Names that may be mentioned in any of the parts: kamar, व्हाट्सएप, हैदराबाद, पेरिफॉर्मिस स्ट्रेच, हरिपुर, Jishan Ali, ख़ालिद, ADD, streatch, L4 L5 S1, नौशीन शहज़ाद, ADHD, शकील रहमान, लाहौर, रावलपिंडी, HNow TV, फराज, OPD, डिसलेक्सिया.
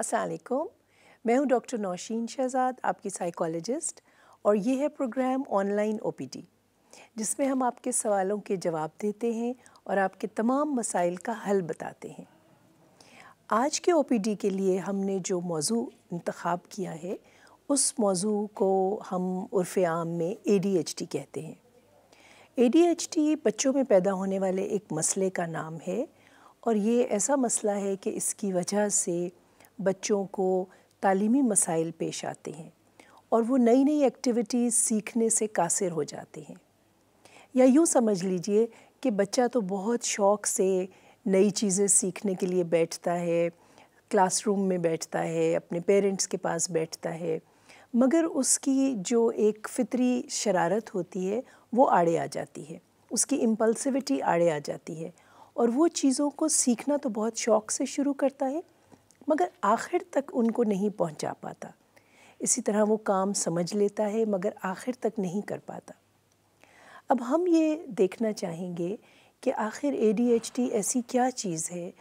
अस्सलाम वालेकुम, मैं हूं डॉक्टर नौशीन शहज़ाद, आपकी साइकोलॉजिस्ट, और ये है प्रोग्राम ऑनलाइन ओपीडी, जिसमें हम आपके सवालों के जवाब देते हैं और आपके तमाम मसाइल का हल बताते हैं। आज के ओपीडी के लिए हमने जो मौजू इंतखाब किया है, उस मौजू को हम उर्फ आम में ADHD कहते हैं। ADHD बच्चों में पैदा होने वाले एक मसले का नाम है, और ये ऐसा मसला है कि इसकी वजह से बच्चों को तालीमी मसाइल पेश आते हैं और वो नई नई एक्टिविटीज़ सीखने से कासिर हो जाते हैं। या यूँ समझ लीजिए कि बच्चा तो बहुत शौक़ से नई चीज़ें सीखने के लिए बैठता है, क्लासरूम में बैठता है, अपने पेरेंट्स के पास बैठता है, मगर उसकी जो एक फ़ितरी शरारत होती है वो आड़े आ जाती है, उसकी इम्पल्सिविटी आड़े आ जाती है, और वो चीज़ों को सीखना तो बहुत शौक़ से शुरू करता है मगर आखिर तक उनको नहीं पहुंचा पाता। इसी तरह वो काम समझ लेता है मगर आखिर तक नहीं कर पाता। अब हम ये देखना चाहेंगे कि आखिर ADHD ऐसी क्या चीज़ है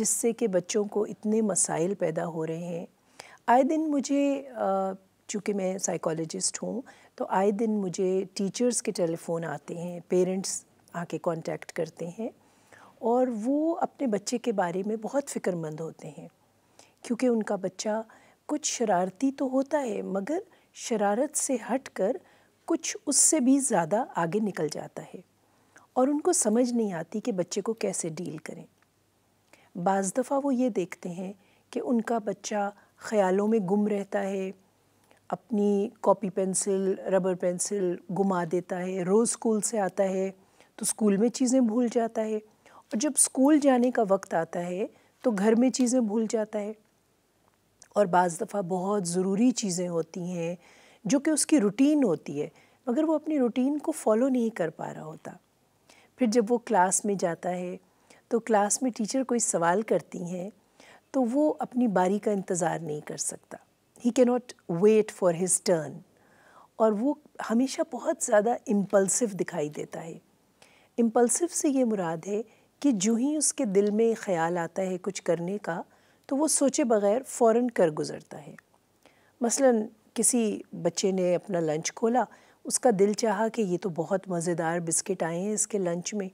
जिससे कि बच्चों को इतने मसाइल पैदा हो रहे हैं। आए दिन मुझे, चूँकि मैं साइकोलॉजिस्ट हूँ, तो आए दिन मुझे टीचर्स के टेलीफ़ोन आते हैं, पेरेंट्स आके कांटेक्ट करते हैं और वो अपने बच्चे के बारे में बहुत फ़िक्रमंद होते हैं, क्योंकि उनका बच्चा कुछ शरारती तो होता है मगर शरारत से हटकर कुछ उससे भी ज़्यादा आगे निकल जाता है, और उनको समझ नहीं आती कि बच्चे को कैसे डील करें। बाज़ दफ़ा वो ये देखते हैं कि उनका बच्चा ख़्यालों में गुम रहता है, अपनी कॉपी पेंसिल, रबर पेंसिल गुमा देता है, रोज़ स्कूल से आता है तो स्कूल में चीज़ें भूल जाता है, और जब स्कूल जाने का वक्त आता है तो घर में चीज़ें भूल जाता है, और बाज़ दफ़ा बहुत ज़रूरी चीज़ें होती हैं जो कि उसकी रूटीन होती है मगर वो अपनी रूटीन को फॉलो नहीं कर पा रहा होता। फिर जब वो क्लास में जाता है तो क्लास में टीचर कोई सवाल करती हैं तो वो अपनी बारी का इंतज़ार नहीं कर सकता, he can not wait for his turn, और वो हमेशा बहुत ज़्यादा इम्पल्सिव दिखाई देता है। इम्पल्सिव से ये मुराद है कि जो ही उसके दिल में ख़्याल आता है कुछ करने का तो वो सोचे बग़ैर फ़ौरन कर गुज़रता है। मसलन किसी बच्चे ने अपना लंच खोला, उसका दिल चाहा कि ये तो बहुत मज़ेदार बिस्किट आए हैं इसके लंच में,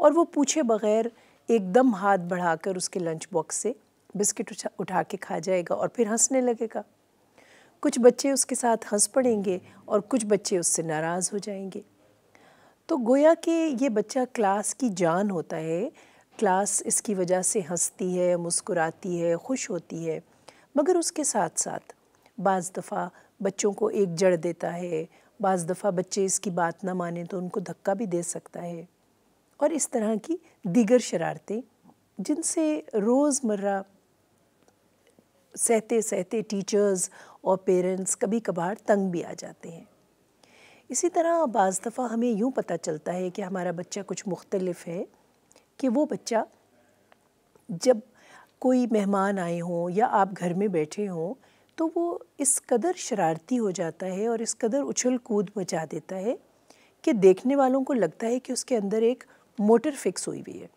और वो पूछे बग़ैर एकदम हाथ बढ़ाकर उसके लंच बॉक्स से बिस्किट उठा के खा जाएगा और फिर हंसने लगेगा। कुछ बच्चे उसके साथ हंस पड़ेंगे और कुछ बच्चे उससे नाराज़ हो जाएंगे। तो गोया कि ये बच्चा क्लास की जान होता है, क्लास इसकी वजह से हंसती है, मुस्कुराती है, खुश होती है, मगर उसके साथ साथ बाज़ दफ़ा बच्चों को एक जड़ देता है, बाज़ दफ़ा बच्चे इसकी बात ना माने तो उनको धक्का भी दे सकता है, और इस तरह की दीगर शरारतें जिनसे रोज़मर्रा सहते सहते टीचर्स और पेरेंट्स कभी कभार तंग भी आ जाते हैं। इसी तरह बाज़ दफ़ा हमें यूँ पता चलता है कि हमारा बच्चा कुछ मुख्तलिफ है कि वो बच्चा जब कोई मेहमान आए हों या आप घर में बैठे हों तो वो इस कदर शरारती हो जाता है और इस कदर उछल कूद मचा देता है कि देखने वालों को लगता है कि उसके अंदर एक मोटर फिक्स हुई हुई है,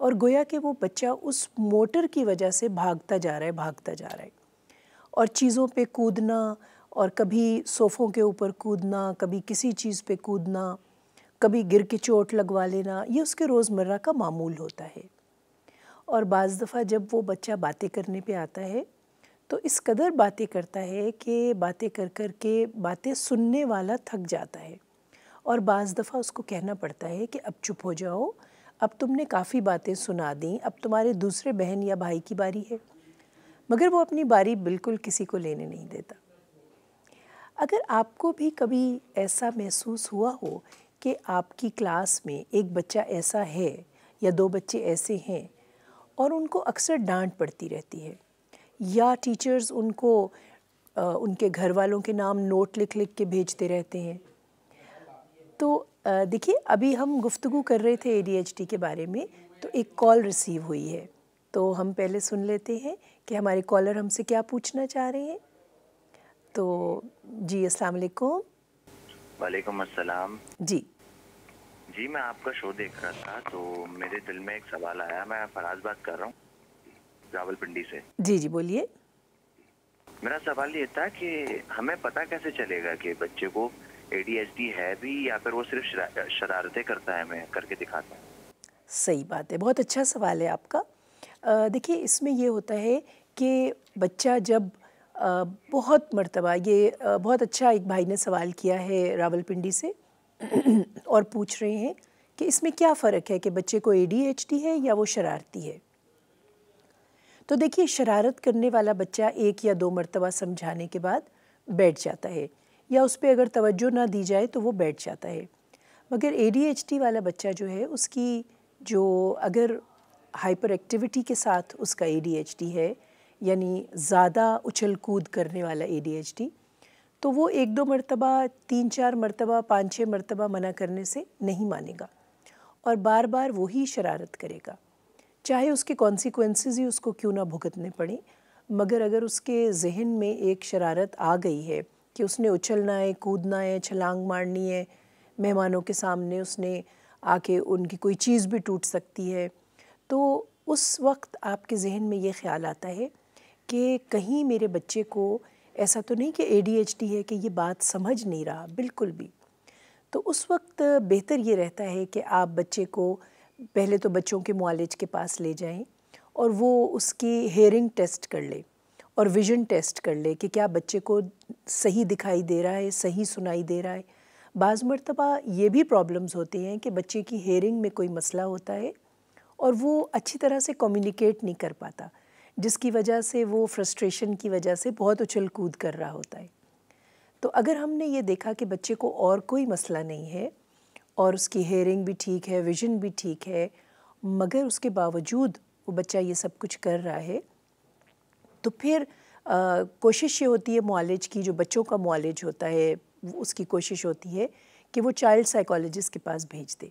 और गोया कि वो बच्चा उस मोटर की वजह से भागता जा रहा है, और चीज़ों पे कूदना, और कभी सोफ़ों के ऊपर कूदना, कभी किसी चीज़ पे कूदना, कभी गिर के चोट लगवा लेना, ये उसके रोज़मर्रा का मामूल होता है। और बाज़ दफ़ा जब वो बच्चा बातें करने पे आता है तो इस कदर बातें करता है कि बातें कर कर के बातें सुनने वाला थक जाता है, और बाज़ दफ़ा उसको कहना पड़ता है कि अब चुप हो जाओ, अब तुमने काफ़ी बातें सुना दी, अब तुम्हारे दूसरे बहन या भाई की बारी है, मगर वो अपनी बारी बिल्कुल किसी को लेने नहीं देता। अगर आपको भी कभी ऐसा महसूस हुआ हो कि आपकी क्लास में एक बच्चा ऐसा है या दो बच्चे ऐसे हैं और उनको अक्सर डांट पड़ती रहती है, या टीचर्स उनको उनके घर वालों के नाम नोट लिख लिख के भेजते रहते हैं, तो देखिए, अभी हम गुफ्तगू कर रहे थे ADHD के बारे में तो एक कॉल रिसीव हुई है, तो हम पहले सुन लेते हैं कि हमारे कॉलर हमसे क्या पूछना चाह रहे हैं। तो जी, अस्सलाम वालेकुम। वालेकुम अस्सलाम। जी, मैं आपका शो देख रहा था तो मेरे दिल में एक सवाल आया। मैं फराज बात कर रहा हूँ, रावलपिंडी से। जी बोलिए। मेरा सवाल ये था कि हमें पता कैसे चलेगा कि बच्चे को ADHD है भी या फिर वो सिर्फ शरारतें करता है, मैं करके दिखाता है। सही बात है, बहुत अच्छा सवाल है आपका। देखिए, इसमें ये होता है कि बच्चा जब बहुत मर्तबा, ये बहुत अच्छा एक भाई ने सवाल किया है रावलपिंडी से और पूछ रहे हैं कि इसमें क्या फ़र्क है कि बच्चे को ADHD है या वो शरारती है। तो देखिए, शरारत करने वाला बच्चा एक या दो मर्तबा समझाने के बाद बैठ जाता है या उस पर अगर तवज्जो ना दी जाए तो वो बैठ जाता है। मगर ADHD वाला बच्चा जो है, उसकी जो अगर हाइपर एक्टिविटी के साथ उसका ADHD है, यानी ज़्यादा उछल कूद करने वाला ADHD, तो वो एक दो मर्तबा, तीन चार मर्तबा, पाँच छः मर्तबा मना करने से नहीं मानेगा और बार बार वही शरारत करेगा, चाहे उसके कॉन्सिक्वेंसेस ही उसको क्यों ना भुगतने पड़े। मगर अगर उसके जहन में एक शरारत आ गई है कि उसने उछलना है, कूदना है, छलांग मारनी है, मेहमानों के सामने उसने आके उनकी कोई चीज़ भी टूट सकती है, तो उस वक्त आपके जहन में ये ख्याल आता है कि कहीं मेरे बच्चे को ऐसा तो नहीं कि ADHD है कि ये बात समझ नहीं रहा, बिल्कुल भी। तो उस वक्त बेहतर ये रहता है कि आप बच्चे को पहले तो बच्चों के मुआलिज के पास ले जाएं और वो उसकी हेयरिंग टेस्ट कर ले और विज़न टेस्ट कर ले कि क्या बच्चे को सही दिखाई दे रहा है, सही सुनाई दे रहा है। बाज़ मरतबा ये भी प्रॉब्लम्स होती हैं कि बच्चे की हेयरिंग में कोई मसला होता है और वो अच्छी तरह से कम्युनिकेट नहीं कर पाता, जिसकी वजह से वो फ्रस्ट्रेशन की वजह से बहुत उछल कूद कर रहा होता है। तो अगर हमने ये देखा कि बच्चे को और कोई मसला नहीं है और उसकी हेयरिंग भी ठीक है, विज़न भी ठीक है, मगर उसके बावजूद वो बच्चा ये सब कुछ कर रहा है, तो फिर कोशिश ये होती है मुआलिज की, जो बच्चों का मुआलिज होता है उसकी कोशिश होती है कि वो चाइल्ड साइकोलॉजिस्ट के पास भेज दे।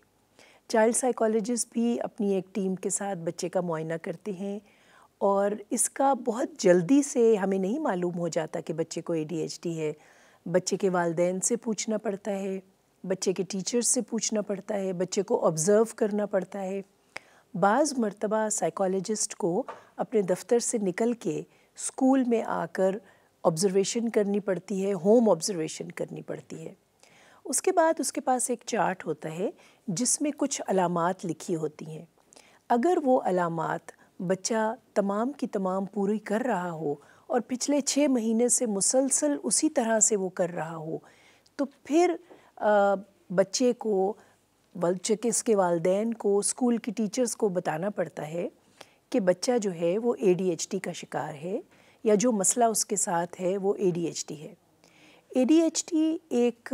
चाइल्ड साइकोलॉजिस्ट भी अपनी एक टीम के साथ बच्चे का मुआयना करते हैं और इसका बहुत जल्दी से हमें नहीं मालूम हो जाता कि बच्चे को ADHD है। बच्चे के वालदैन से पूछना पड़ता है, बच्चे के टीचर्स से पूछना पड़ता है, बच्चे को ऑब्ज़र्व करना पड़ता है। बाज़ मर्तबा साइकोलॉजिस्ट को अपने दफ्तर से निकल के स्कूल में आकर ऑब्ज़र्वेशन करनी पड़ती है, होम ऑब्ज़र्वेशन करनी पड़ती है। उसके बाद उसके पास एक चार्ट होता है जिसमें कुछ अलामात लिखी होती हैं। अगर वो अलामात बच्चा तमाम की तमाम पूरी कर रहा हो और पिछले 6 महीने से मुसलसल उसी तरह से वो कर रहा हो, तो फिर बच्चे को, बच्चे के इसके वालदैन को, स्कूल की टीचर्स को बताना पड़ता है कि बच्चा जो है वो ADHD का शिकार है या जो मसला उसके साथ है वो ADHD है। ADHD एक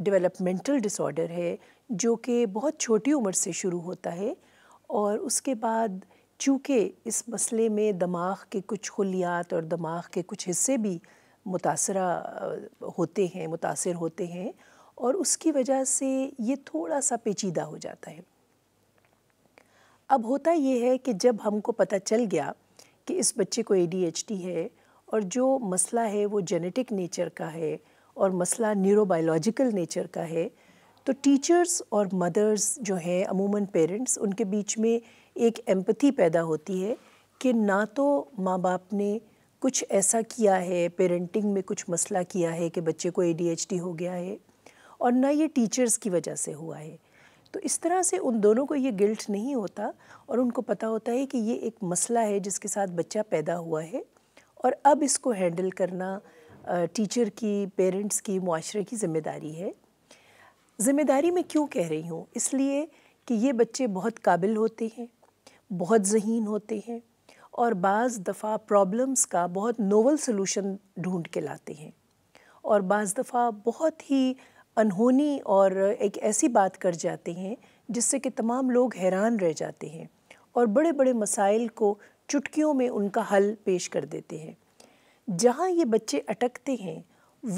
डेवलपमेंटल डिसऑर्डर है जो कि बहुत छोटी उम्र से शुरू होता है और उसके बाद चूँकि इस मसले में दिमाग के कुछ खुलियात और दिमाग के कुछ हिस्से भी मुतासर होते हैं और उसकी वजह से ये थोड़ा सा पेचीदा हो जाता है। अब होता ये है कि जब हमको पता चल गया कि इस बच्चे को ADHD है और जो मसला है वो जेनेटिक नेचर का है और मसला न्यूरोबायोलॉजिकल नेचर का है, तो टीचर्स और मदर्स जो हैं, अमूमन पेरेंट्स, उनके बीच में एक एम्पैथी पैदा होती है कि ना तो माँ बाप ने कुछ ऐसा किया है, पेरेंटिंग में कुछ मसला किया है कि बच्चे को ADHD हो गया है, और ना ये टीचर्स की वजह से हुआ है। तो इस तरह से उन दोनों को ये गिल्ट नहीं होता और उनको पता होता है कि ये एक मसला है जिसके साथ बच्चा पैदा हुआ है और अब इसको हैंडल करना टीचर की, पेरेंट्स की, मुआशरे की ज़िम्मेदारी है। ज़िम्मेदारी मैं क्यों कह रही हूँ, इसलिए कि ये बच्चे बहुत काबिल होते हैं, बहुत ज़हीन होते हैं और बाज़ दफ़ा प्रॉब्लम्स का बहुत नोवल सलूशन ढूंढ के लाते हैं और बाज़ दफ़ा बहुत ही अनहोनी और एक ऐसी बात कर जाते हैं जिससे कि तमाम लोग हैरान रह जाते हैं और बड़े बड़े मसाइल को चुटकियों में उनका हल पेश कर देते हैं। जहाँ ये बच्चे अटकते हैं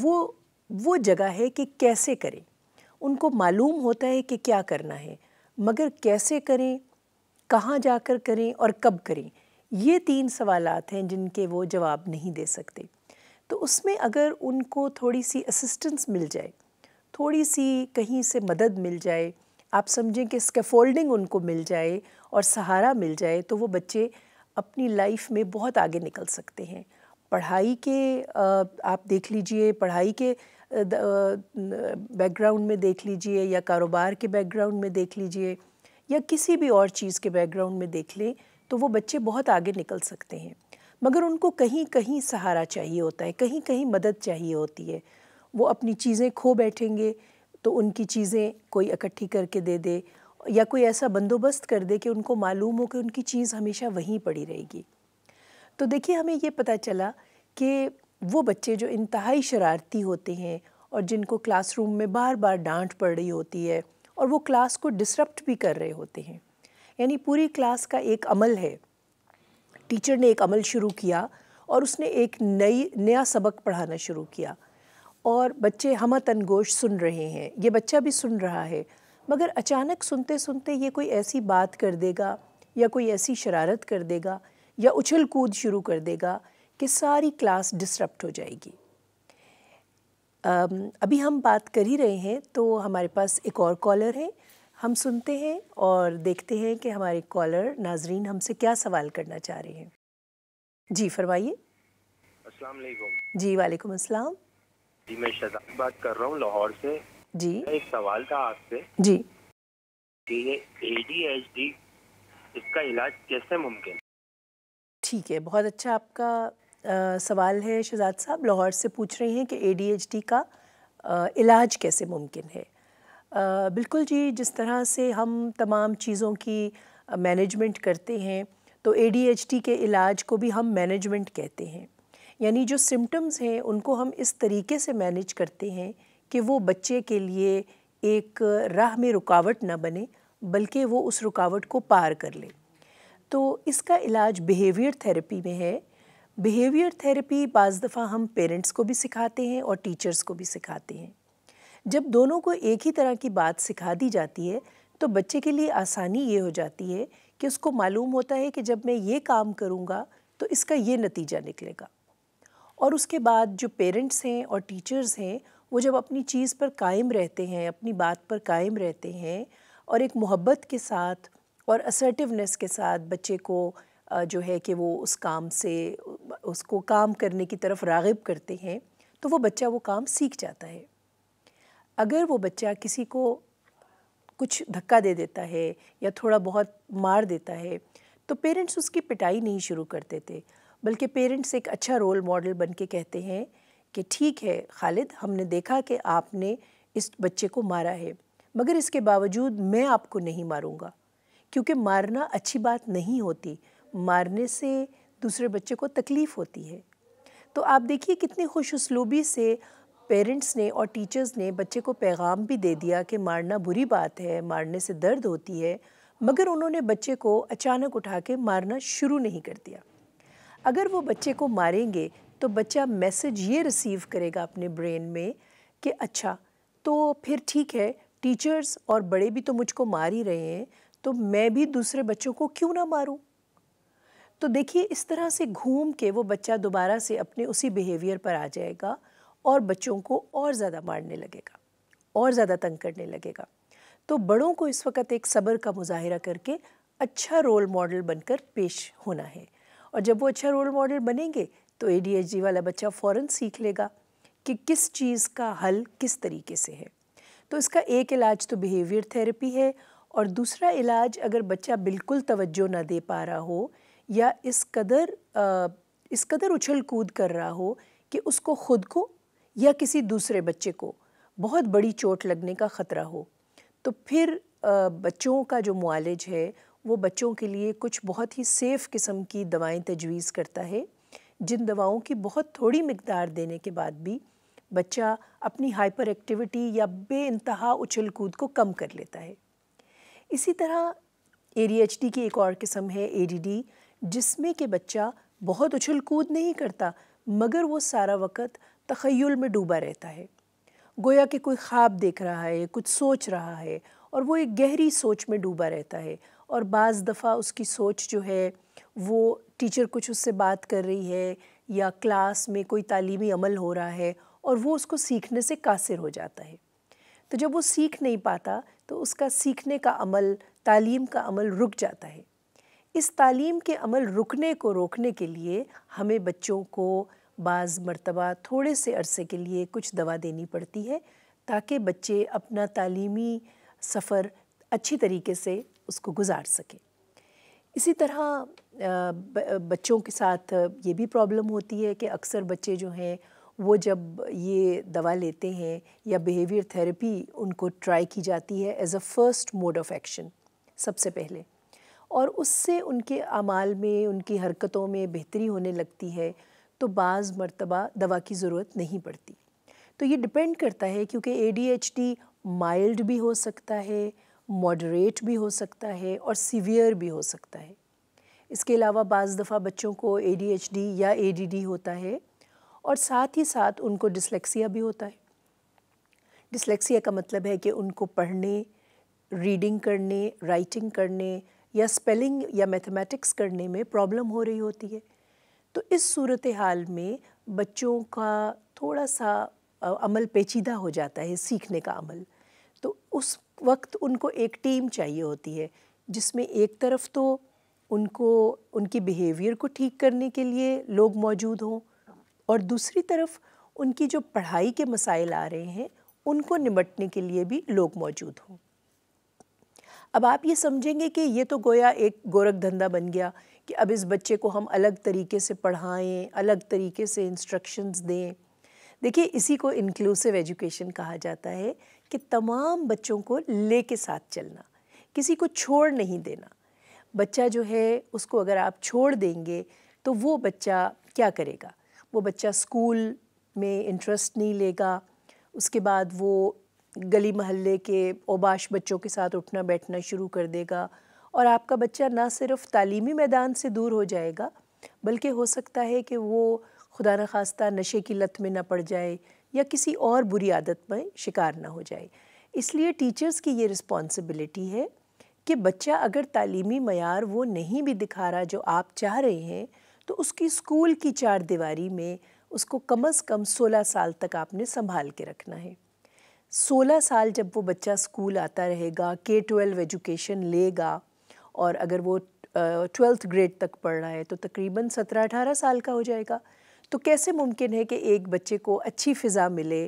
वो जगह है कि कैसे करें। उनको मालूम होता है कि क्या करना है, मगर कैसे करें, कहाँ जाकर करें और कब करें, ये 3 सवालात हैं जिनके वो जवाब नहीं दे सकते। तो उसमें अगर उनको थोड़ी सी असिस्टेंस मिल जाए, थोड़ी सी कहीं से मदद मिल जाए, आप समझें कि स्कैफोल्डिंग उनको मिल जाए और सहारा मिल जाए, तो वो बच्चे अपनी लाइफ में बहुत आगे निकल सकते हैं। पढ़ाई के आप देख लीजिए, पढ़ाई के बैकग्राउंड में देख लीजिए या कारोबार के बैकग्राउंड में देख लीजिए या किसी भी और चीज़ के बैकग्राउंड में देख लें तो वो बच्चे बहुत आगे निकल सकते हैं, मगर उनको कहीं कहीं सहारा चाहिए होता है, कहीं कहीं मदद चाहिए होती है। वो अपनी चीज़ें खो बैठेंगे तो उनकी चीज़ें कोई इकट्ठी करके दे दे या कोई ऐसा बंदोबस्त कर दे कि उनको मालूम हो कि उनकी चीज़ हमेशा वहीं पड़ी रहेगी। तो देखिए, हमें ये पता चला कि वो बच्चे जो इंतहाई शरारती होते हैं और जिनको क्लासरूम में बार बार डांट पड़ रही होती है और वो क्लास को डिसरप्ट भी कर रहे होते हैं, यानी पूरी क्लास का एक अमल है, टीचर ने एक अमल शुरू किया और उसने एक नया सबक पढ़ाना शुरू किया और बच्चे हमतनगोश सुन रहे हैं, ये बच्चा भी सुन रहा है, मगर अचानक सुनते सुनते ये कोई ऐसी बात कर देगा या कोई ऐसी शरारत कर देगा या उछल कूद शुरू कर देगा कि सारी क्लास डिसरप्ट हो जाएगी। अभी हम बात कर ही रहे हैं तो हमारे पास एक और कॉलर है, हम सुनते हैं और देखते हैं कि हमारे कॉलर नाजरीन हमसे क्या सवाल करना चाह रहे हैं। जी फरमाइए। अस्सलाम वालेकुम। जी वालेकुम अस्सलाम। जी मैं शहज़ाद बात कर रहा हूँ लाहौर से। जी एक सवाल था आपसे। जी कि ये ADHD इसका इलाज कैसे मुमकिन? ठीक है, बहुत अच्छा आपका सवाल है शहज़ाद साहब। लाहौर से पूछ रहे हैं कि ADHD का इलाज कैसे मुमकिन है। बिल्कुल जी, जिस तरह से हम तमाम चीज़ों की मैनेजमेंट करते हैं तो ADHD के इलाज को भी हम मैनेजमेंट कहते हैं, यानी जो सिम्टम्स हैं उनको हम इस तरीके से मैनेज करते हैं कि वो बच्चे के लिए एक राह में रुकावट ना बने बल्कि वो उस रुकावट को पार कर ले। तो इसका इलाज बिहेवियर थेरेपी में है। बिहेवियर थेरेपी बाज़ दफ़ा हम पेरेंट्स को भी सिखाते हैं और टीचर्स को भी सिखाते हैं। जब दोनों को एक ही तरह की बात सिखा दी जाती है तो बच्चे के लिए आसानी ये हो जाती है कि उसको मालूम होता है कि जब मैं ये काम करूँगा तो इसका ये नतीजा निकलेगा। और उसके बाद जो पेरेंट्स हैं और टीचर्स हैं वो जब अपनी चीज़ पर कायम रहते हैं, अपनी बात पर कायम रहते हैं और एक मोहब्बत के साथ और असर्टिवनेस के साथ बच्चे को जो है कि वो उस काम से उसको काम करने की तरफ राग़िब करते हैं तो वो बच्चा वो काम सीख जाता है। अगर वो बच्चा किसी को कुछ धक्का दे देता है या थोड़ा बहुत मार देता है तो पेरेंट्स उसकी पिटाई नहीं शुरू कर देते, बल्कि पेरेंट्स एक अच्छा रोल मॉडल बन के कहते हैं कि ठीक है ख़ालिद, हमने देखा कि आपने इस बच्चे को मारा है, मगर इसके बावजूद मैं आपको नहीं मारूंगा, क्योंकि मारना अच्छी बात नहीं होती, मारने से दूसरे बच्चे को तकलीफ़ होती है। तो आप देखिए कितनी खुशउस्लूबी से पेरेंट्स ने और टीचर्स ने बच्चे को पैगाम भी दे दिया कि मारना बुरी बात है, मारने से दर्द होती है, मगर उन्होंने बच्चे को अचानक उठा के मारना शुरू नहीं कर दिया। अगर वो बच्चे को मारेंगे तो बच्चा मैसेज ये रिसीव करेगा अपने ब्रेन में कि अच्छा तो फिर ठीक है, टीचर्स और बड़े भी तो मुझको मार ही रहे हैं, तो मैं भी दूसरे बच्चों को क्यों ना मारूं। तो देखिए इस तरह से घूम के वो बच्चा दोबारा से अपने उसी बिहेवियर पर आ जाएगा और बच्चों को और ज़्यादा मारने लगेगा और ज़्यादा तंग करने लगेगा। तो बड़ों को इस वक्त एक सब्र का मुजाहिरा करके अच्छा रोल मॉडल बनकर पेश होना है, और जब वो अच्छा रोल मॉडल बनेंगे तो ADHD वाला बच्चा फ़ौरन सीख लेगा कि किस चीज़ का हल किस तरीके से है। तो इसका एक इलाज तो बिहेवियर थेरेपी है, और दूसरा इलाज अगर बच्चा बिल्कुल तवज्जो ना दे पा रहा हो या इस कदर उछल कूद कर रहा हो कि उसको ख़ुद को या किसी दूसरे बच्चे को बहुत बड़ी चोट लगने का ख़तरा हो, तो फिर बच्चों का जो मुआलिज है वो बच्चों के लिए कुछ बहुत ही सेफ़ किस्म की दवाएं तजवीज़ करता है, जिन दवाओं की बहुत थोड़ी मिकदार देने के बाद भी बच्चा अपनी हाइपर एक्टिविटी या बेइंतहा उछल कूद को कम कर लेता है। इसी तरह ADHD की एक और किस्म है ADD, जिसमें कि बच्चा बहुत उछल कूद नहीं करता मगर वो सारा वक्त तख़य्युल में डूबा रहता है, गोया कि कोई ख्वाब देख रहा है, कुछ सोच रहा है, और वो एक गहरी सोच में डूबा रहता है। और बाज़ दफ़ा उसकी सोच जो है वो टीचर कुछ उससे बात कर रही है या क्लास में कोई तालीमी अमल हो रहा है और वो उसको सीखने से कासिर हो जाता है। तो जब वो सीख नहीं पाता तो उसका सीखने का अमल, तालीम का अमल रुक जाता है। इस तालीम के अमल रुकने को रोकने के लिए हमें बच्चों को बाज़ मरतबा थोड़े से अरसे के लिए कुछ दवा देनी पड़ती है ताकि बच्चे अपना तालीमी सफ़र अच्छी तरीके से उसको गुजार सकें। इसी तरह बच्चों के साथ ये भी प्रॉब्लम होती है कि अक्सर बच्चे जो हैं वो जब ये दवा लेते हैं या बिहेवियर थेरेपी उनको ट्राई की जाती है as a first mode of action सबसे पहले, और उससे उनके आमाल में उनकी हरकतों में बेहतरी होने लगती है तो बाज़ मरतबा दवा की ज़रूरत नहीं पड़ती। तो ये डिपेंड करता है क्योंकि ADHD माइल्ड भी हो सकता है, मॉडरेट भी हो सकता है और सीवियर भी हो सकता है। इसके अलावा बाज़ दफ़ा बच्चों को ADHD या ADD होता है और साथ ही साथ उनको डिसलेक्सिया भी होता है। डिसलेक्सिया का मतलब है कि उनको पढ़ने, रीडिंग करने, राइटिंग करने या स्पेलिंग या मैथमेटिक्स करने में प्रॉब्लम हो रही होती है। तो इस सूरत हाल में बच्चों का थोड़ा सा अमल पेचीदा हो जाता है, सीखने का अमल। तो उस वक्त उनको एक टीम चाहिए होती है जिसमें एक तरफ तो उनको उनकी बिहेवियर को ठीक करने के लिए लोग मौजूद हों और दूसरी तरफ उनकी जो पढ़ाई के मसाइल आ रहे हैं उनको निपटने के लिए भी लोग मौजूद हों। अब आप ये समझेंगे कि ये तो गोया एक गोरख धंधा बन गया कि अब इस बच्चे को हम अलग तरीके से पढ़ाएं, अलग तरीके से इंस्ट्रक्शंस दें। देखिए, इसी को इंक्लूसिव एजुकेशन कहा जाता है कि तमाम बच्चों को लेके साथ चलना, किसी को छोड़ नहीं देना। बच्चा जो है उसको अगर आप छोड़ देंगे तो वो बच्चा क्या करेगा? वो बच्चा स्कूल में इंटरेस्ट नहीं लेगा, उसके बाद वो गली महल्ले के ओबाश बच्चों के साथ उठना बैठना शुरू कर देगा और आपका बच्चा ना सिर्फ तालीमी मैदान से दूर हो जाएगा बल्कि हो सकता है कि वो खुदा न खास्ता नशे की लत में ना पड़ जाए या किसी और बुरी आदत में शिकार ना हो जाए। इसलिए टीचर्स की ये रिस्पॉन्सिबिलिटी है कि बच्चा अगर तालीमी मयार वो नहीं भी दिखा रहा जो आप चाह रहे हैं तो उसकी स्कूल की चार दीवारी में उसको कम से कम 16 साल तक आपने संभाल के रखना है। 16 साल जब वो बच्चा स्कूल आता रहेगा, K-12 एजुकेशन लेगा और अगर वो 12th ग्रेड तक पढ़ रहा है तो तकरीबन 17-18 साल का हो जाएगा। तो कैसे मुमकिन है कि एक बच्चे को अच्छी फ़िज़ा मिले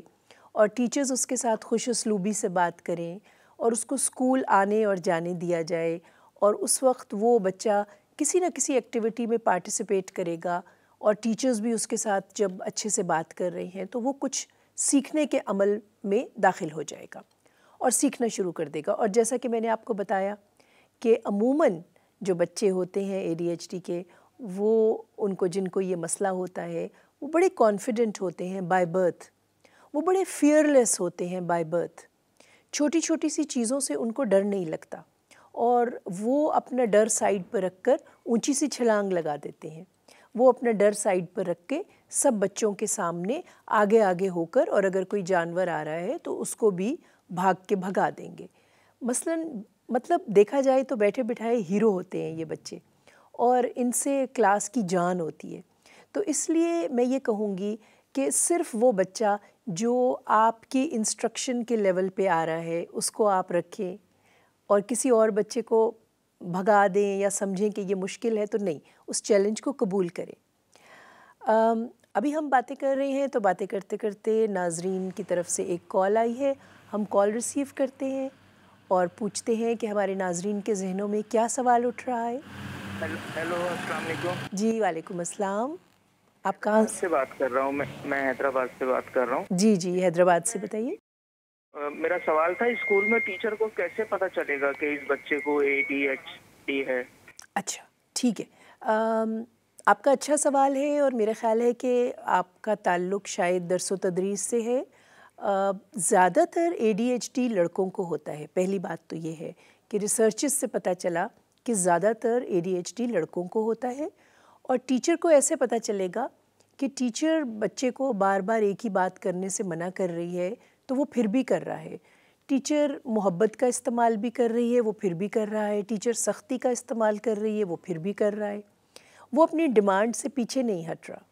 और टीचर्स उसके साथ खुश उसलूबी से बात करें और उसको स्कूल आने और जाने दिया जाए और उस वक्त वो बच्चा किसी न किसी एक्टिविटी में पार्टिसिपेट करेगा और टीचर्स भी उसके साथ जब अच्छे से बात कर रहे हैं तो वो कुछ सीखने के अमल में दाखिल हो जाएगा और सीखना शुरू कर देगा। और जैसा कि मैंने आपको बताया कि अमूमन जो बच्चे होते हैं ADHD के, वो उनको जिनको ये मसला होता है वो बड़े कॉन्फिडेंट होते हैं बाय बर्थ, वो बड़े फियरलेस होते हैं बाय बर्थ। छोटी छोटी सी चीज़ों से उनको डर नहीं लगता और वो अपना डर साइड पर रख कर ऊँची सी छलांग लगा देते हैं। वो अपना डर साइड पर रख के सब बच्चों के सामने आगे आगे होकर और अगर कोई जानवर आ रहा है तो उसको भी भाग के भगा देंगे। मसलन मतलब देखा जाए तो बैठे बिठाए हीरो होते हैं ये बच्चे और इनसे क्लास की जान होती है। तो इसलिए मैं ये कहूँगी कि सिर्फ वो बच्चा जो आपकी इंस्ट्रक्शन के लेवल पे आ रहा है उसको आप रखें और किसी और बच्चे को भगा दें या समझें कि ये मुश्किल है तो नहीं, उस चैलेंज को कबूल करें। अभी हम बातें कर रहे हैं तो बातें करते करते नाजरीन की तरफ से एक कॉल आई है। हम कॉल रिसीव करते हैं और पूछते हैं कि हमारे नाजरीन के जहनों में क्या सवाल उठ रहा है। हेलो, अस्सलाम वालेकुम। जी वालेकुम अस्सलाम। आप कहाँ से बात कर रहा हूँ? मैं हैदराबाद से बात कर रहा हूँ। जी जी, हैदराबाद से बताइए। मेरा सवाल था, स्कूल में टीचर को कैसे पता चलेगा कि इस बच्चे को ADHD है? अच्छा ठीक है, आपका अच्छा सवाल है और मेरा ख़्याल है कि आपका ताल्लुक शायद दरसो तदरीस से है। ज़्यादातर ADHD लड़कों को होता है। पहली बात तो ये है कि रिसर्चेस से पता चला कि ज़्यादातर ADHD लड़कों को होता है और टीचर को ऐसे पता चलेगा कि टीचर बच्चे को बार बार एक ही बात करने से मना कर रही है तो वो फिर भी कर रहा है, टीचर मोहब्बत का इस्तेमाल भी कर रही है वो फिर भी कर रहा है, टीचर सख्ती का इस्तेमाल कर रही है वो फिर भी कर रहा है, वो अपनी डिमांड से पीछे नहीं हट रहा।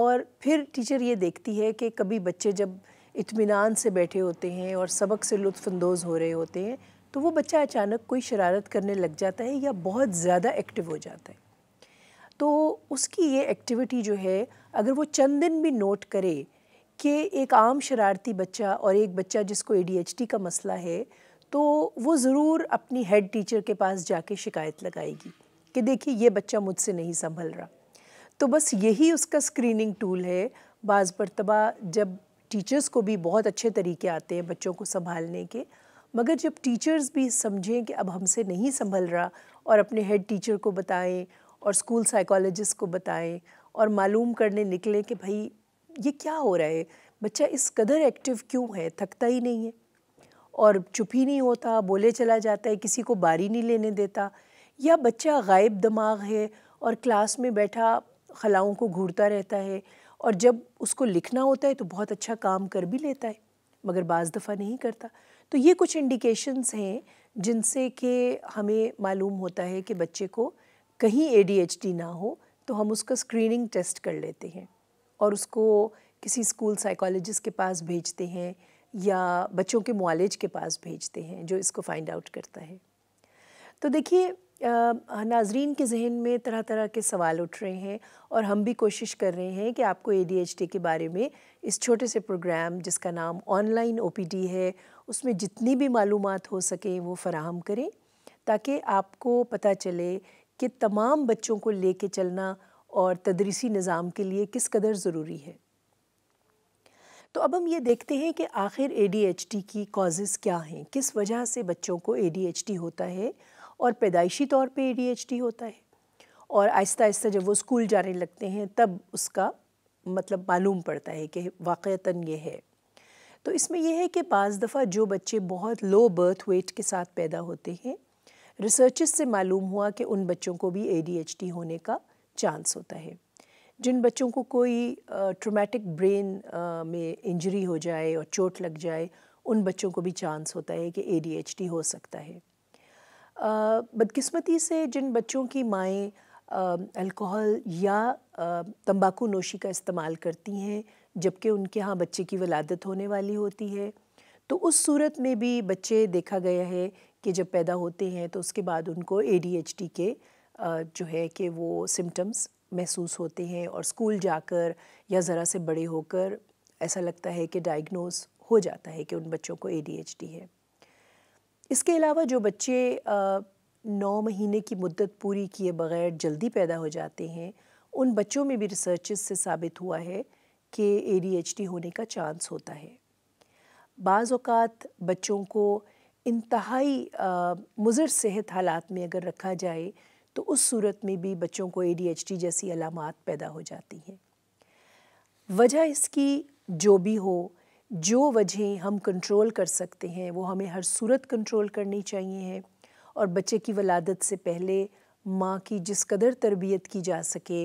और फिर टीचर ये देखती है कि कभी बच्चे जब इत्मीनान से बैठे होते हैं और सबक से लुत्फ़अंदोज़ हो रहे होते हैं तो वो बच्चा अचानक कोई शरारत करने लग जाता है या बहुत ज़्यादा एक्टिव हो जाता है। तो उसकी ये एक्टिविटी जो है, अगर वो चंद दिन भी नोट करे कि एक आम शरारती बच्चा और एक बच्चा जिसको ADHD का मसला है, तो वो ज़रूर अपनी हेड टीचर के पास जाके शिकायत लगाएगी कि देखिए ये बच्चा मुझसे नहीं संभल रहा। तो बस यही उसका स्क्रीनिंग टूल है। बाज़ मरतबा जब टीचर्स को भी बहुत अच्छे तरीके आते हैं बच्चों को संभालने के, मगर जब टीचर्स भी समझें कि अब हमसे नहीं संभल रहा और अपने हेड टीचर को बताएं और स्कूल साइकोलॉजिस्ट को बताएं और मालूम करने निकलें कि भाई ये क्या हो रहा है, बच्चा इस कदर एक्टिव क्यों है, थकता ही नहीं है और चुप ही नहीं होता, बोले चला जाता है, किसी को बारी नहीं लेने देता, या बच्चा गायब दिमाग है और क्लास में बैठा खलाओं को घूरता रहता है और जब उसको लिखना होता है तो बहुत अच्छा काम कर भी लेता है मगर बाज़ दफ़ा नहीं करता। तो ये कुछ इंडिकेशंस हैं जिनसे कि हमें मालूम होता है कि बच्चे को कहीं ADHD ना हो, तो हम उसका स्क्रीनिंग टेस्ट कर लेते हैं और उसको किसी स्कूल साइकोलॉजिस्ट के पास भेजते हैं या बच्चों के मुआलिज के पास भेजते हैं जो इसको फाइंड आउट करता है। तो देखिए नाजरीन के जहन में तरह तरह के सवाल उठ रहे हैं और हम भी कोशिश कर रहे हैं कि आपको ADHD के बारे में इस छोटे से प्रोग्राम जिसका नाम ऑनलाइन OPD है, उसमें जितनी भी मालूमात हो सके वो फराहम करें ताकि आपको पता चले कि तमाम बच्चों को लेके चलना और तदरीसी निज़ाम के लिए किस कदर ज़रूरी है। तो अब हम ये देखते हैं कि आखिर ADHD की कॉजेज़ क्या हैं, किस वजह से बच्चों को ADHD होता है और पैदाइशी तौर पे ADHD होता है और आहिस्ता आहिस्ता जब वो स्कूल जाने लगते हैं तब उसका मतलब मालूम पड़ता है कि वाक़तन ये है। तो इसमें यह है कि बाज़ दफ़ा जो बच्चे बहुत लो बर्थ वेट के साथ पैदा होते हैं, रिसर्चेस से मालूम हुआ कि उन बच्चों को भी ADHD होने का चांस होता है। जिन बच्चों को कोई ट्रॉमेटिक ब्रेन में इंजरी हो जाए और चोट लग जाए, उन बच्चों को भी चांस होता है कि ADHD हो सकता है। बदकिस्मती से जिन बच्चों की माएँ अल्कोहल या तंबाकू नोशी का इस्तेमाल करती हैं जबकि उनके यहाँ बच्चे की वलादत होने वाली होती है, तो उस सूरत में भी बच्चे देखा गया है कि जब पैदा होते हैं तो उसके बाद उनको ADHD के जो है कि वो सिम्टम्स महसूस होते हैं और स्कूल जाकर या ज़रा से बड़े होकर ऐसा लगता है कि डायग्नोज हो जाता है कि उन बच्चों को ADHD है। इसके अलावा जो बच्चे 9 महीने की मुद्दत पूरी किए बग़ैर जल्दी पैदा हो जाते हैं, उन बच्चों में भी रिसर्चेस से साबित हुआ है कि ADHD होने का चांस होता है। बाज़ औक़ात बच्चों को इंतहाई मुज़र सेहत हालात में अगर रखा जाए तो उस सूरत में भी बच्चों को ADHD जैसी अलामात पैदा हो जाती हैं। वजह इसकी जो भी हो, जो वजहें हम कंट्रोल कर सकते हैं वो हमें हर सूरत कंट्रोल करनी चाहिए है और बच्चे की वलादत से पहले माँ की जिस कदर तरबियत की जा सके,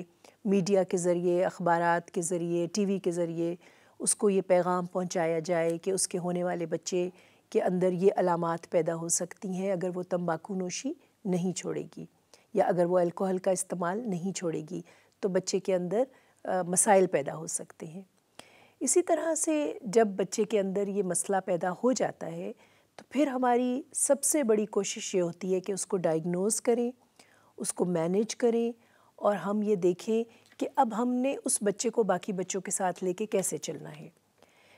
मीडिया के ज़रिए, अखबारात के ज़रिए, TV के ज़रिए उसको ये पैगाम पहुँचाया जाए कि उसके होने वाले बच्चे के अंदर ये अलामात पैदा हो सकती हैं अगर वो तंबाकू नोशी नहीं छोड़ेगी या अगर वो अल्कोहल का इस्तेमाल नहीं छोड़ेगी तो बच्चे के अंदर मसाइल पैदा हो सकते हैं। इसी तरह से जब बच्चे के अंदर ये मसला पैदा हो जाता है तो फिर हमारी सबसे बड़ी कोशिश ये होती है कि उसको डायग्नोज़ करें, उसको मैनेज करें और हम ये देखें कि अब हमने उस बच्चे को बाकी बच्चों के साथ लेके कैसे चलना है।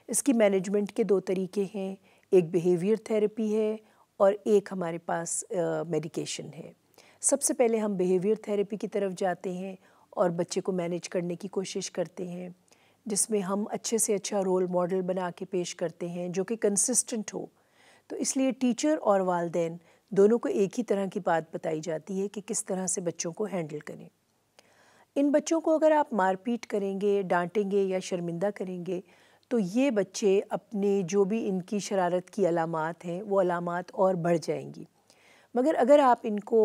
इसकी मैनेजमेंट के 2 तरीके हैं, एक बिहेवियर थेरेपी है और एक हमारे पास मेडिकेशन है। सबसे पहले हम बिहेवियर थेरेपी की तरफ जाते हैं और बच्चे को मैनेज करने की कोशिश करते हैं जिसमें हम अच्छे से अच्छा रोल मॉडल बना के पेश करते हैं जो कि कंसिस्टेंट हो। तो इसलिए टीचर और वालदैन दोनों को एक ही तरह की बात बताई जाती है कि किस तरह से बच्चों को हैंडल करें। इन बच्चों को अगर आप मारपीट करेंगे, डांटेंगे या शर्मिंदा करेंगे तो ये बच्चे अपने जो भी इनकी शरारत की अलामात हैं वो अलामात और बढ़ जाएंगी। मगर अगर आप इनको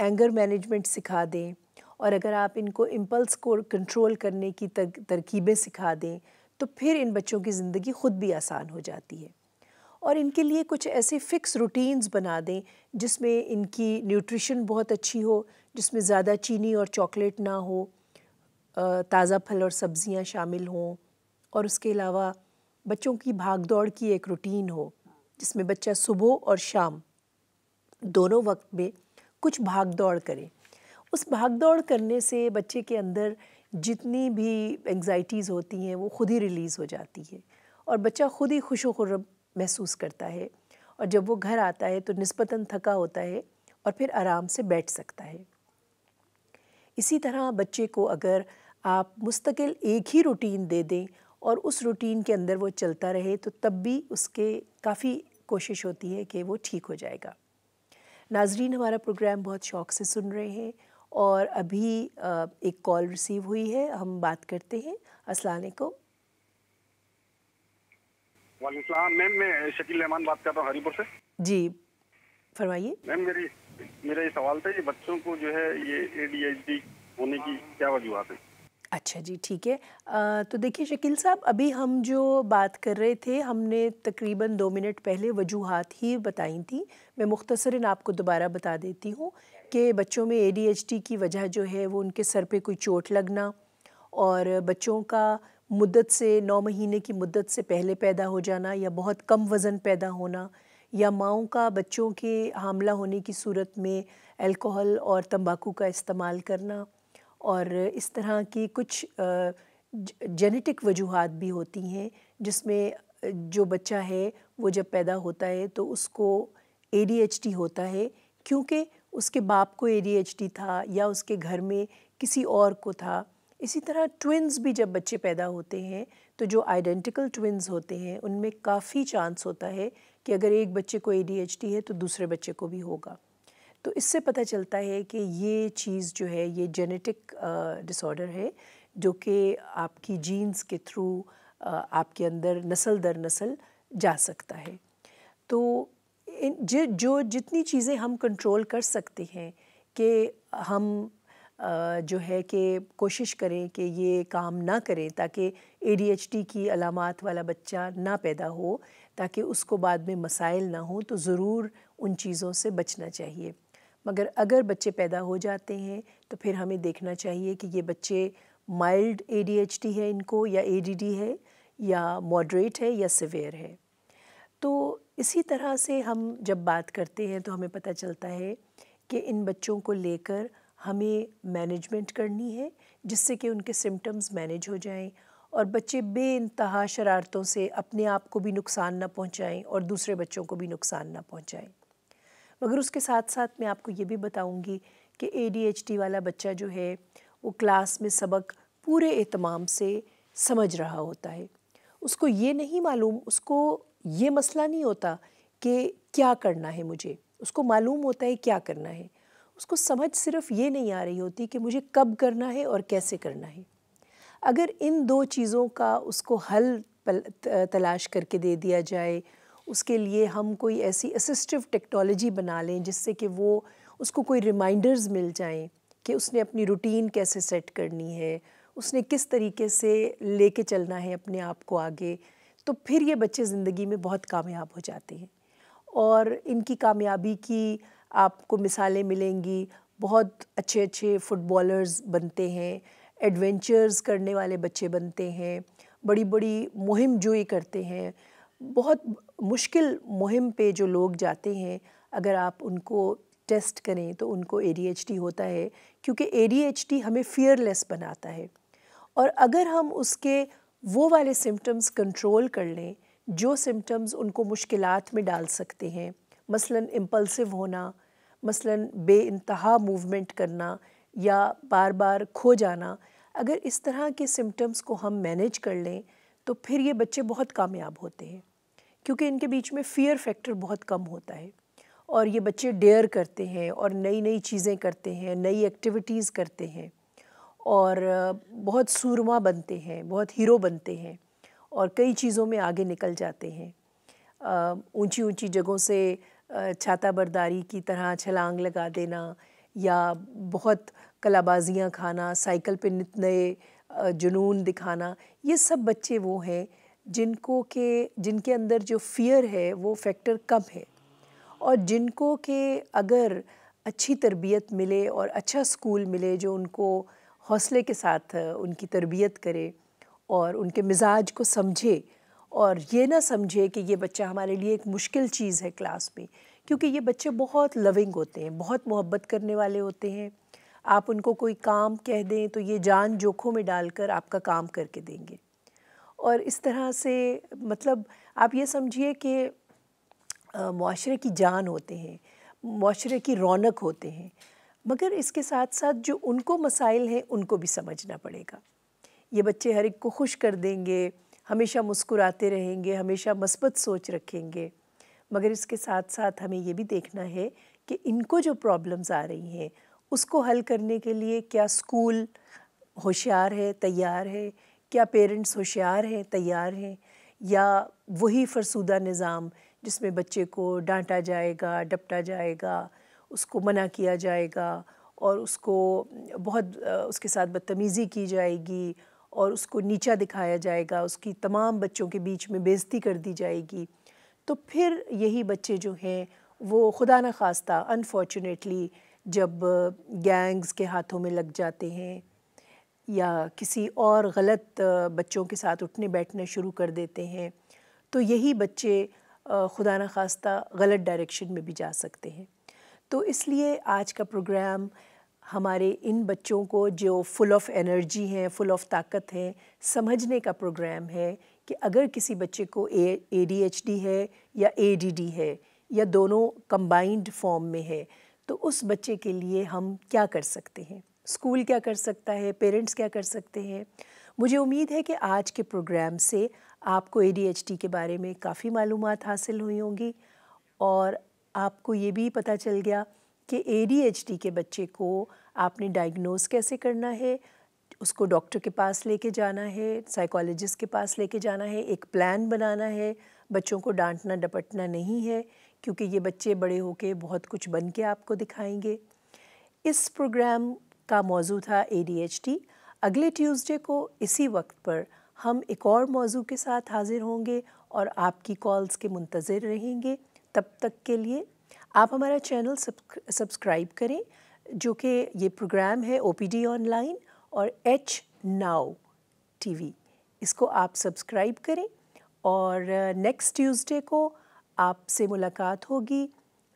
एंगर मैनेजमेंट सिखा दें और अगर आप इनको इम्पल्स को कंट्रोल करने की तरकीबें सिखा दें तो फिर इन बच्चों की ज़िंदगी ख़ुद भी आसान हो जाती है। और इनके लिए कुछ ऐसे फ़िक्स रूटीन्स बना दें जिसमें इनकी न्यूट्रिशन बहुत अच्छी हो, जिसमें ज़्यादा चीनी और चॉकलेट ना हो, ताज़ा फल और सब्ज़ियाँ शामिल हों और उसके अलावा बच्चों की भाग दौड़ की एक रूटीन हो जिसमें बच्चा सुबह और शाम दोनों वक्त में कुछ भाग दौड़ करें। उस भाग दौड़ करने से बच्चे के अंदर जितनी भी एंग्जाइटीज़ होती हैं वो खुद ही रिलीज़ हो जाती है और बच्चा खुद ही खुश व खुर्रब महसूस करता है। और जब वो घर आता है तो निस्बतन थका होता है और फिर आराम से बैठ सकता है। इसी तरह बच्चे को अगर आप मुस्तकिल एक ही रूटीन दे दें और उस रूटीन के अंदर वो चलता रहे तो तब भी उसके काफ़ी कोशिश होती है कि वो ठीक हो जाएगा। नाजरीन, हमारा प्रोग्राम बहुत शौक़ से सुन रहे हैं और अभी एक कॉल रिसीव हुई है, हम बात करते हैं। अस्सलाम वालेकुम। वालेकुम सलाम। मैम मैं शकील रहमान बात कर रहा हूँ हरिपुर से। जी फरमाइए। मैम मेरा ये सवाल था कि बच्चों को जो है ये ADHD होने की क्या वजूहत है? अच्छा जी ठीक है। तो देखिए शकील साहब, अभी हम जो बात कर रहे थे हमने तकरीबन 2 मिनट पहले वजूहत ही बताई थी। मैं मुख्तसरन आपको दोबारा बता देती हूँ कि बच्चों में ADHD की वजह जो है वो उनके सर पे कोई चोट लगना और बच्चों का मुद्दत से 9 महीने की मुद्दत से पहले पैदा हो जाना या बहुत कम वज़न पैदा होना या माओं का बच्चों के हामला होने की सूरत में अल्कोहल और तंबाकू का इस्तेमाल करना और इस तरह की कुछ जेनेटिक वजूहात भी होती हैं जिसमें जो बच्चा है वो जब पैदा होता है तो उसको ADHD होता है क्योंकि उसके बाप को ADHD था या उसके घर में किसी और को था। इसी तरह ट्विन्स भी जब बच्चे पैदा होते हैं तो जो आइडेंटिकल ट्विन्स होते हैं उनमें काफ़ी चांस होता है कि अगर एक बच्चे को ADHD है तो दूसरे बच्चे को भी होगा। तो इससे पता चलता है कि ये चीज़ जो है ये जेनेटिक डिसऑर्डर है जो कि आपकी जीन्स के थ्रू आपके अंदर नस्ल दर नस्ल जा सकता है। तो जो जितनी चीज़ें हम कंट्रोल कर सकते हैं कि हम जो है कि कोशिश करें कि ये काम ना करें ताकि ADHD की अलामात वाला बच्चा ना पैदा हो, ताकि उसको बाद में मसाइल ना हो, तो ज़रूर उन चीज़ों से बचना चाहिए। मगर अगर बच्चे पैदा हो जाते हैं तो फिर हमें देखना चाहिए कि ये बच्चे माइल्ड ADHD है इनको या ADD है या मॉडरेट है या सिवियर है। तो इसी तरह से हम जब बात करते हैं तो हमें पता चलता है कि इन बच्चों को लेकर हमें मैनेजमेंट करनी है जिससे कि उनके सिम्टम्स मैनेज हो जाएं और बच्चे बेइंतहा शरारतों से अपने आप को भी नुकसान ना पहुंचाएं और दूसरे बच्चों को भी नुकसान ना पहुंचाएं। मगर उसके साथ साथ मैं आपको ये भी बताऊंगी कि ADHD वाला बच्चा जो है वो क्लास में सबक पूरे एहतमाम से समझ रहा होता है। उसको ये नहीं मालूम, उसको ये मसला नहीं होता कि क्या करना है मुझे, उसको मालूम होता है क्या करना है। उसको समझ सिर्फ ये नहीं आ रही होती कि मुझे कब करना है और कैसे करना है। अगर इन 2 चीज़ों का उसको हल तलाश करके दे दिया जाए, उसके लिए हम कोई ऐसी असिस्टिव टेक्नोलॉजी बना लें जिससे कि वो उसको कोई रिमाइंडर्स मिल जाएं कि उसने अपनी रूटीन कैसे सेट करनी है, उसने किस तरीके से लेके चलना है अपने आप को आगे, तो फिर ये बच्चे ज़िंदगी में बहुत कामयाब हो जाते हैं। और इनकी कामयाबी की आपको मिसालें मिलेंगी। बहुत अच्छे अच्छे फुटबॉलर्स बनते हैं, एडवेंचर्स करने वाले बच्चे बनते हैं, बड़ी बड़ी मुहिम जोई करते हैं, बहुत मुश्किल मुहिम पे जो लोग जाते हैं अगर आप उनको टेस्ट करें तो उनको ADHD होता है क्योंकि ADHD हमें फियरलेस बनाता है। और अगर हम उसके वो वाले सिम्टम्स कंट्रोल कर लें जो सिम्टम्स उनको मुश्किलात में डाल सकते हैं, मसलन इम्पल्सिव होना, मसलन बेइंतहा मूवमेंट करना या बार बार खो जाना, अगर इस तरह के सिम्टम्स को हम मैनेज कर लें तो फिर ये बच्चे बहुत कामयाब होते हैं क्योंकि इनके बीच में फियर फैक्टर बहुत कम होता है और ये बच्चे डेयर करते हैं और नई नई चीज़ें करते हैं, नई एक्टिविटीज़ करते हैं और बहुत सूरमा बनते हैं, बहुत हीरो बनते हैं और कई चीज़ों में आगे निकल जाते हैं। ऊंची ऊंची जगहों से छाता बर्दारी की तरह छलांग लगा देना या बहुत कलाबाजियाँ खाना, साइकिल पे नित नए जुनून दिखाना, ये सब बच्चे वो हैं जिनके अंदर जो फियर है वो फैक्टर कम है। और जिनको के अगर अच्छी तरबियत मिले और अच्छा स्कूल मिले जो उनको हौसले के साथ उनकी तरबियत करे और उनके मिजाज को समझे और ये ना समझे कि ये बच्चा हमारे लिए एक मुश्किल चीज़ है क्लास में, क्योंकि ये बच्चे बहुत लविंग होते हैं, बहुत मोहब्बत करने वाले होते हैं। आप उनको कोई काम कह दें तो ये जान जोखिम में डालकर आपका काम करके देंगे। और इस तरह से मतलब आप ये समझिए कि मुआशरे की जान होते हैं, मुआशरे की रौनक होते हैं। मगर इसके साथ साथ जो उनको मसाइल हैं उनको भी समझना पड़ेगा। ये बच्चे हर एक को खुश कर देंगे, हमेशा मुस्कुराते रहेंगे, हमेशा मस्बत सोच रखेंगे, मगर इसके साथ साथ हमें ये भी देखना है कि इनको जो प्रॉब्लम्स आ रही हैं उसको हल करने के लिए क्या स्कूल होशियार है, तैयार है, क्या पेरेंट्स होशियार हैं, तैयार हैं, या वही फरसूदा निज़ाम जिसमें बच्चे को डांटा जाएगा, डपटा जाएगा, उसको मना किया जाएगा और उसको बहुत उसके साथ बदतमीज़ी की जाएगी और उसको नीचा दिखाया जाएगा, उसकी तमाम बच्चों के बीच में बेइज्जती कर दी जाएगी। तो फिर यही बच्चे जो हैं वो खुदा न खास्ता अनफॉर्चुनेटली जब गैंग्स के हाथों में लग जाते हैं या किसी और गलत बच्चों के साथ उठने बैठने शुरू कर देते हैं तो यही बच्चे खुदा न खास्ता गलत डायरेक्शन में भी जा सकते हैं। तो इसलिए आज का प्रोग्राम हमारे इन बच्चों को जो फुल ऑफ एनर्जी हैं, फुल ऑफ ताकत हैं, समझने का प्रोग्राम है कि अगर किसी बच्चे को ADHD है या ADD है या दोनों कंबाइंड फॉर्म में है तो उस बच्चे के लिए हम क्या कर सकते हैं, स्कूल क्या कर सकता है, पेरेंट्स क्या कर सकते हैं। मुझे उम्मीद है कि आज के प्रोग्राम से आपको ADHD के बारे में काफ़ी मालूमात हासिल हुई होंगी और आपको ये भी पता चल गया कि ADHD के बच्चे को आपने डायग्नोस कैसे करना है, उसको डॉक्टर के पास लेके जाना है, साइकोलॉजिस्ट के पास लेके जाना है, एक प्लान बनाना है। बच्चों को डांटना डपटना नहीं है क्योंकि ये बच्चे बड़े होके बहुत कुछ बन के आपको दिखाएंगे। इस प्रोग्राम का मौजू था ADHD। अगले ट्यूसडे को इसी वक्त पर हम एक और मौजू के साथ हाज़िर होंगे और आपकी कॉल्स के मुंतज़र रहेंगे। तब तक के लिए आप हमारा चैनल सब्सक्राइब करें, जो कि ये प्रोग्राम है OPD ऑनलाइन और HNowTV, इसको आप सब्सक्राइब करें। और नेक्स्ट ट्यूसडे को आपसे मुलाकात होगी,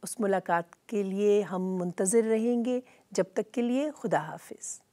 उस मुलाकात के लिए हम मुंतज़र रहेंगे। जब तक के लिए खुदा हाफिज़।